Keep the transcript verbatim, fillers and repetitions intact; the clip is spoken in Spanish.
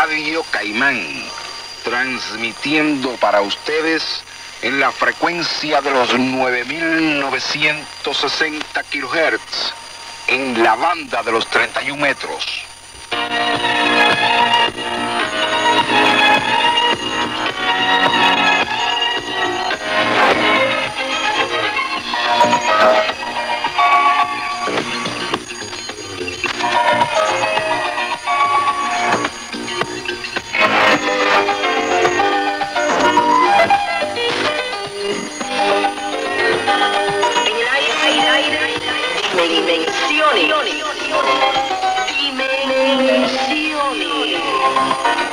Radio Caimán, transmitiendo para ustedes en la frecuencia de los nueve mil novecientos sesenta kilohertz, en la banda de los treinta y un metros. Dimensiones. Dimensiones.